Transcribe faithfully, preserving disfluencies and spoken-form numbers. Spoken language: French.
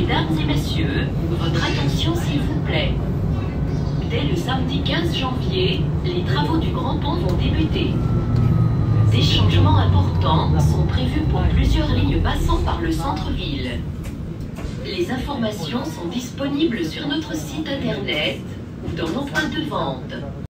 Mesdames et messieurs, votre attention s'il vous plaît. Dès le samedi quinze janvier, les travaux du Grand-Pont vont débuter. Des changements importants sont prévus pour plusieurs lignes passant par le centre-ville. Les informations sont disponibles sur notre site internet ou dans nos points de vente.